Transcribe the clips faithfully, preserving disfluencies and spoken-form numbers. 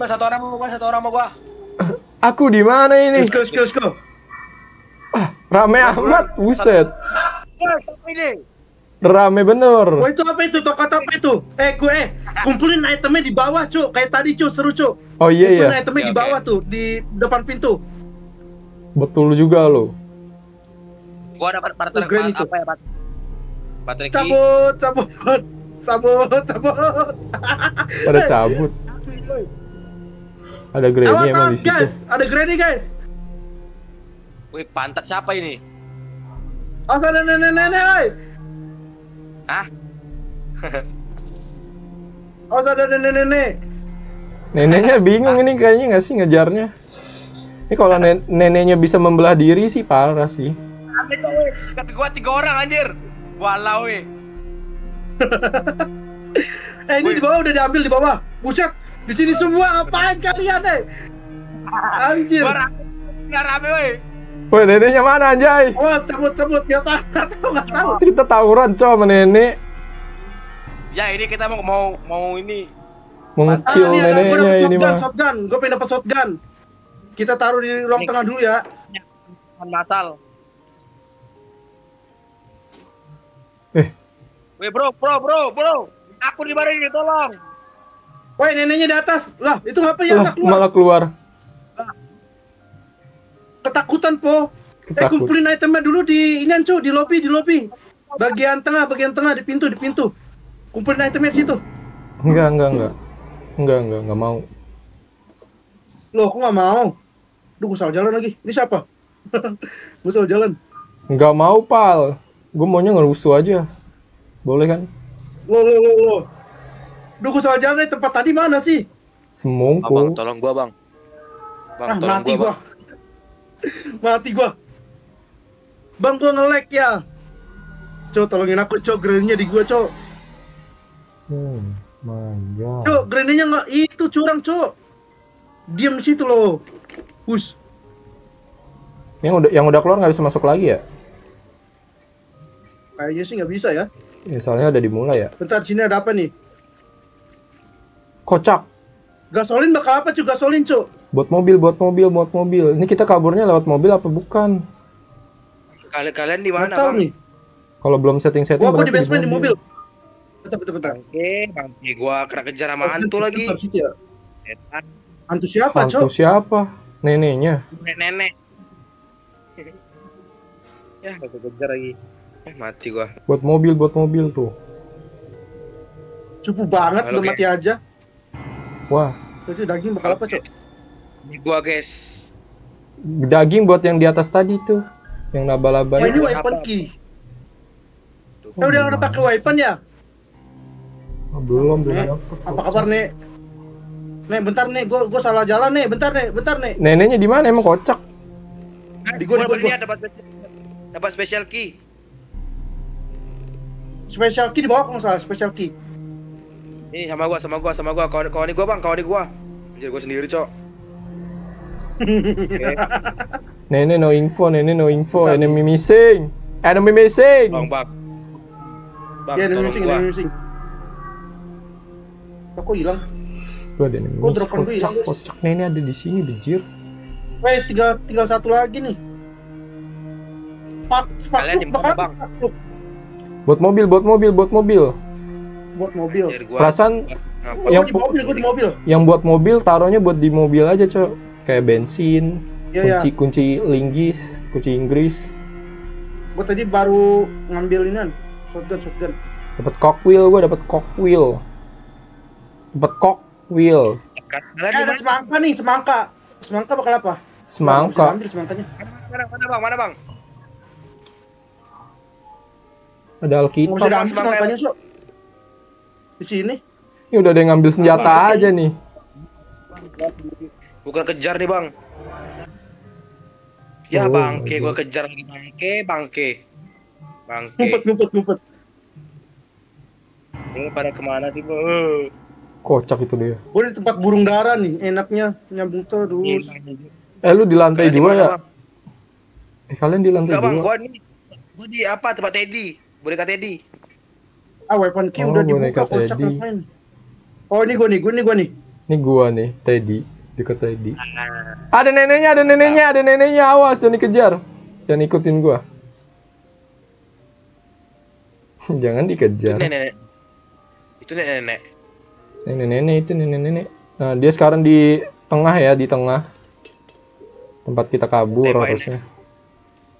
Mas, satu orang mau gua, satu orang mau gua. Aku di mana ini? Let's go, let's go, let's go. Ah, rame amat, buset. Rame bener. Wah, itu apa itu? Toko apa itu? Eh, gue eh kumpulin itemnya di bawah, Cuk. Kayak tadi, Cuk, seru, Cuk. Oh iya, kumpulin iya. itemnya okay, di bawah okay. tuh, di depan pintu. Betul juga lo. Gua dapat partner apa itu. ya, Pak? Patrick. Cabut, cabut. Cabut, cabut. Pada cabut. Ada Granny awas, emang awas, di situ. Guys, ada Granny, guys. Woi, pantat siapa ini? Awas, ada nenek-nenek, woi. Hah? Awas, ada nenek-nenek. Neneknya bingung ini kayaknya nggak sih ngejarnya. Ini kalau nen neneknya bisa membelah diri sih parah sih. Dekat gua tiga orang anjir. Walau weh. Eh ini di bawah udah diambil di bawah. Buset, di sini semua apaan kalian, eh? Anjir. Enggak rame weh. Woi, neneknya mana anjay? Oh, cabut-cabut enggak tahu, enggak tahu. Kita tawuran coy sama nenek. Ya, ini kita mau mau mau ini mengkill ah, neneknya ini mah. Shotgun, gua pengen dapat shotgun. Kita taruh di ruang tengah dulu ya. Masal. Eh. Weh bro, bro, bro, bro. Aku di mana ini, tolong. Woi, neneknya di atas. Lah, itu ngapain ya keluar? Malah keluar. Ketakutan, Po. Ketakut. Eh, kumpulin itemnya dulu di ini, Cu, di lobi, di lobi. Bagian tengah, bagian tengah di pintu, di pintu. Kumpulin itemnya di situ. Enggak, enggak, enggak. Enggak, enggak, enggak mau. Loh, aku enggak mau. Duh, gue salah jalan lagi. Ini siapa? Gue salah jalan. Enggak mau, Pal. Gue maunya ngerusuh aja. Boleh kan? Loh, loh, loh, loh. Duh, gue salah jalan. Tempat tadi mana sih? Semongko. Abang, tolong gua, Bang. Bang, ah, tolong mati gua. gua. Mati gua. Bang, gua nge-lag ya. Cok, tolongin aku, Cok. Granny-nya di gua, Cok. Oh my God. Cok, Granny-nya nggak itu curang, Cok. Diam di situ loh. Push. Yang udah yang udah keluar nggak bisa masuk lagi ya? Kayaknya sih nggak bisa ya. Ya soalnya udah dimulai ya. Bentar, sini ada apa nih? Kocak. Gasolin bakal apa, Cuk? Gasolin, Cuk. Buat mobil, buat mobil, buat mobil. Ini kita kaburnya lewat mobil apa bukan? Kalian kalian di mana, Bang? Nih. Kalau belum setting-setting gua di basement di mobil. Bentar, bentar, bentar. Oke, Bang. Gua kena kejar sama hantu lagi. Hantu siapa, Cuk? Hantu siapa? Neneknya. Nenek. Ya, gua kejar lagi. Eh, mati gua. Buat mobil, buat mobil tuh. Cupu banget, udah mati aja. Wah. Itu daging bakal apa, Cok? Ini gua, guys. Daging buat yang di atas tadi tuh. Yang laba-laba. Wah, ini weapon key. Eh, udah udah pakai weapon ya? Belum, belum. Apa kabar, Nek? Nek, bentar, Nek. Gua gua salah jalan, Nek. Bentar, Nek. Bentar, Nek. Neneknya di mana? Emang kocak. Di gua dapat special. Dapat special key. Special key di bawah, kalau nggak salah, special key. Ini sama gua, sama gua, sama gua. Kawan kawan ini gua, Bang, kawan ini gua. Anjir, gua sendiri, Cok. Okay. Nenek no info, nenek no info, enemy missing. Enemy missing. Bang, Bang. Bang, yeah, enemy missing, enemy missing. Kok hilang? Gua ada enemy. Kok drop-an gua hilang? Kocak, nenek ada di sini, anjir. Weh, tinggal tinggal satu lagi nih. Pak, Pak, Pak, Bang. Buat mobil, buat mobil, buat mobil. Buat mobil. Perasaan oh, yang di mobil, gua di mobil. Yang buat mobil taruhnya buat di mobil aja, Cok. Kayak bensin, yeah, kunci-kunci yeah. linggis, kunci Inggris. Gua tadi baru ngambil inian, shotgun, shotgun. Dapat cockwheel, gua dapat cockwheel. Dapat cockwheel. Kalian ada semangka nih, semangka. Semangka bakal apa? Semangka. Ambil semangkanya. Mana, mana, Bang? Mana, Bang? Ada Alkitab. Nggak usah ambil semangkanya, Sok. Di sini. Ini udah ada yang ngambil senjata Bang, aja nih. Bukan kejar nih, Bang. Ya, oh, bangke. Gue kejar lagi, bangke, bangke. Bangke. Ngumpet, ngumpet, ngumpet. Ini pada kemana sih, Bro? Kocak itu dia. Gue di tempat burung dara nih. Enaknya nyambung terus. Eh, lu di lantai dua ya? Bang? Eh, kalian di lantai dua? Enggak, Bang. Gue nih. Gue di apa? Tempat Teddy. Boneka Teddy. Ah, weapon key oh, udah dibuka, kocak ngapain. Oh, ini gue nih, gue nih, gue nih. Ini gua nih, Teddy, deket Teddy. Ada neneknya, ada neneknya, ada neneknya, awas jangan dikejar. Jangan ikutin gua. Jangan dikejar. Itu nenek. Itu nenek. Nenek nenek itu nenek nenek. Nah, dia sekarang di tengah ya, di tengah. Tempat kita kabur harusnya.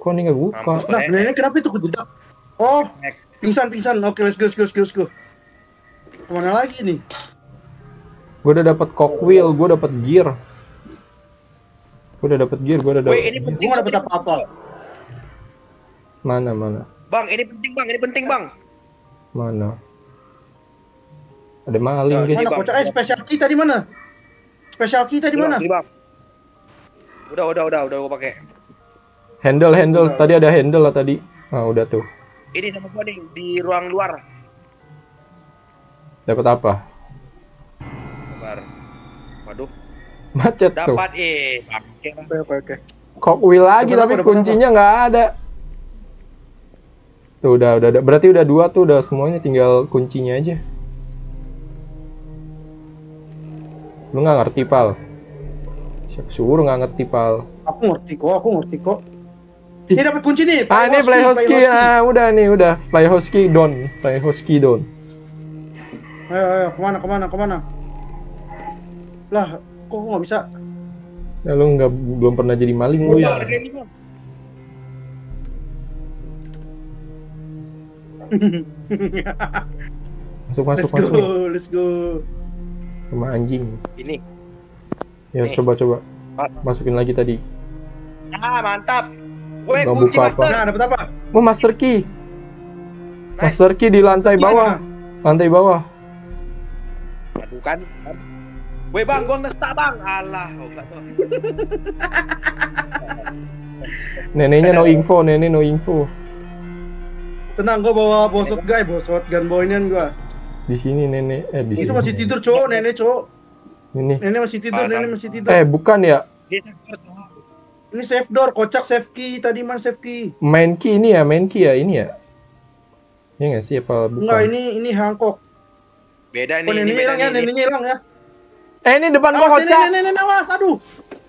Kok ini nggak buka? Nah, nenek kenapa itu kejedak? Oh, pingsan pingsan. Oke, let's go, let's go, let's go. Kemana lagi nih? Gue udah dapat cockwheel, gue dapat gear. Gue udah dapat gear, gue udah dapat. Wih, ini penting. Gue dapat apa-apa? Mana mana? Bang, ini penting bang, ini penting bang. Mana? Ada maling gitu. Mana kocak? Eh, special key tadi mana? Special key tadi mana? Bang. Udah, udah, udah, udah gue pakai. Handle, handle. Tadi ada handle lah tadi. Ah, udah tuh. Ini sama gue nih di ruang luar. Dapat apa? Sabar. Waduh. Macet tuh. Dapat eh. Oke, oke, oke. Cockwheel lagi tapi kuncinya nggak ada. Tuh udah udah berarti udah dua tuh udah semuanya tinggal kuncinya aja. Lu nggak ngerti pal? Siapa suruh nggak ngerti pal? Aku ngerti kok, aku ngerti kok. Ini dapat kunci nih. Ah ini Playhoski, ah udah nih udah Playhoski down, Playhoski down. Ayo ayo kemana kemana kemana? Lah kok aku nggak bisa? Ya lu nggak belum pernah jadi maling lu ya? masuk masuk masuk. Let's go, let's go. Sama anjing. Ini. Ya coba coba. Masukin lagi tadi. Ah mantap. Gue kunci master. Nah dapat apa? Mau master key. Master key di lantai bawah. Lantai bawah. Aduh kan. Weh bang, gue ngestak bang. Alah. Neneknya no info, nenek no info. Tenang, gue bawa bosot guy, bosot gun boy-nya gue. Di sini nenek, eh di sini. Itu masih tidur cowok, nenek cowok. Ini. Nenek masih tidur, nenek masih tidur. Eh bukan ya? Ini safe door, kocak safe key tadi mana safe key? Main key ini ya, main key ya ini ya. Ini nggak sih apa bukan? Enggak, ini ini Hancock. Beda nih. Oh, neneknya hilang ya, neneknya hilang ya. Eh ini depan gue kocak. Nenek, nenek, awas, aduh.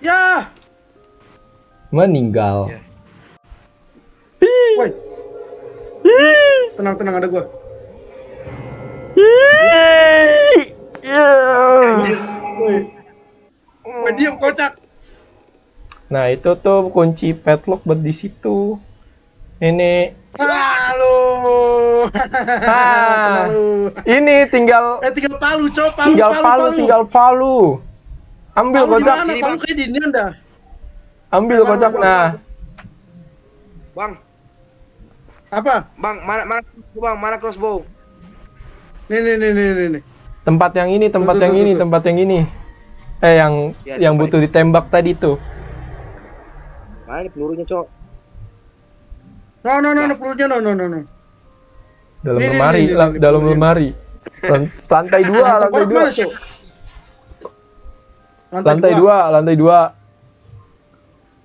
Ya. Meninggal. Woi. Tenang tenang ada gua. Woi, diam kocak. Nah, itu tuh kunci padlock buat di situ. Ini. Halo. Ah, ini tinggal eh tinggal palu, coy, palu, tinggal palu, palu, palu, tinggal palu. Ambil palu kocak. Dimana? Palu kayak di ini dah. Ambil palu, kocak palu, nah. Bang apa bang mana mana bang mana crossbow nih nih nih nih nih tempat yang ini tempat tuh, yang tuh, ini tuh. Tempat yang ini eh yang ya, yang butuh itu. Ditembak tadi tuh mana pelurunya cok no no no, no pelurunya no no no no dalam nih, lemari nih, nih, nih, nih, dalam pelurunya. Lemari lantai dua lantai dua lantai dua lantai dua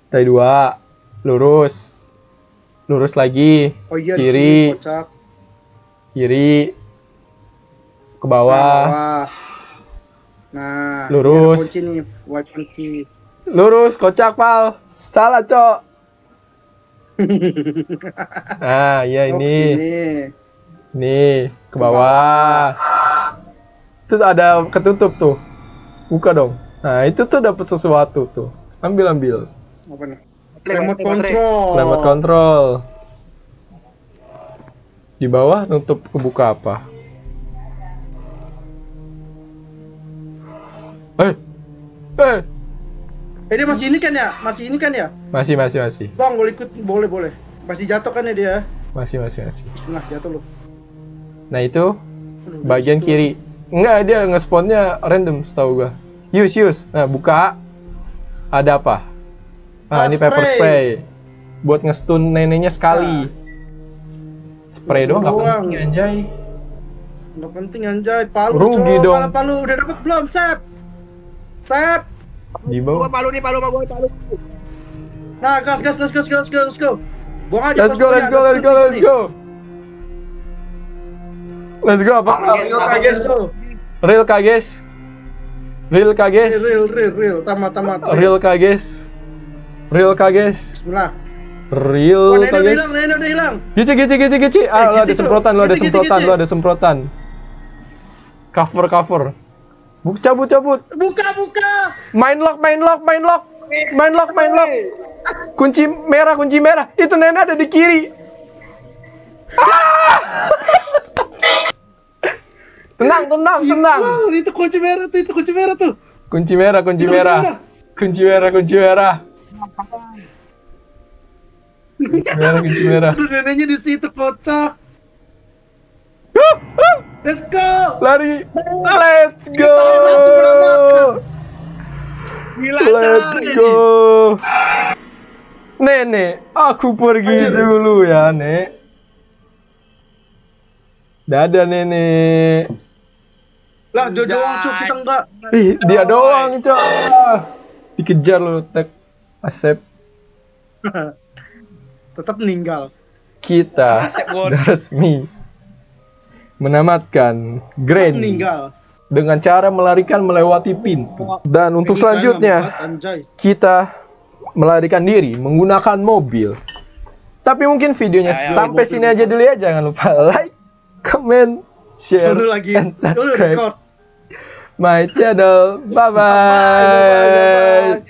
lantai dua lurus lurus lagi, oh, iya, kiri, sini, kiri, ke bawah, nah, nah lurus, nih, lurus, kocak pal, salah cok, nah ya ini, oh, nih ke bawah, terus ada ketutup tuh, buka dong, nah itu tuh dapat sesuatu tuh, ambil ambil. Apa remote control. Remote control. Di bawah nutup kebuka apa? Eh. Eh. Eh dia masih ini kan ya? Masih ini kan ya? Masih masih masih. Bang, boleh ikut boleh boleh. Masih jatuh kan ya dia? Masih masih masih. Nah, jatuh lu. Nah, itu aduh, bagian situ. Kiri. Enggak, dia nge-spawn-nya random setahu gua. Use use. Nah, buka. Ada apa? Ah, ini paper spray. spray buat nge-stun neneknya sekali. Nah. Spray doang, doang. Gak penting anjay. Gak penting anjay, palu rugi dong. Palu, palu udah dapet belum, Sep? Sep. Di bawah. Palu nih, palu sama gue, palu. Nah, gas gas gas gas gas gas go. Buang aja. Let's go, let's go, let's go, let's go. Let's go apa? Real kages. Real kages. Real kah guys? Real, real, real, tamat, tamat. Real kah guys? Real kah guys? Bismillah. Real kah guys? Neno hilang, Neno hilang. Gici, gici, gici, gici. Ah, lo ada semprotan, lo ada semprotan, lo ada semprotan. Cover, cover. Buk, cabut, cabut. Buka, buka. Main lock, main lock, main lock, main lock, main lock. Kunci merah, kunci merah. Itu Neno ada di kiri. Tenang, tenang, tenang. Itu kunci merah tuh, itu kunci merah tuh. Kunci merah, kunci merah. Kunci merah, kunci merah. Kunci merah, kunci merah. Aduh, neneknya di situ kocak. Let's go. Lari. Let's go. Let's go. Nenek, aku pergi dulu ya, Nek. Dadah nenek. Lah dia doang cok, kita enggak. Ih, dia doang cok. Dikejar lo tek Asep. Tetap meninggal. Kita sudah resmi menamatkan Granny dengan cara melarikan melewati pintu. Dan untuk selanjutnya kita melarikan diri menggunakan mobil. Tapi mungkin videonya sampai sini aja dulu ya. Jangan lupa like, comment, share, lagi. And subscribe my channel. Bye-bye.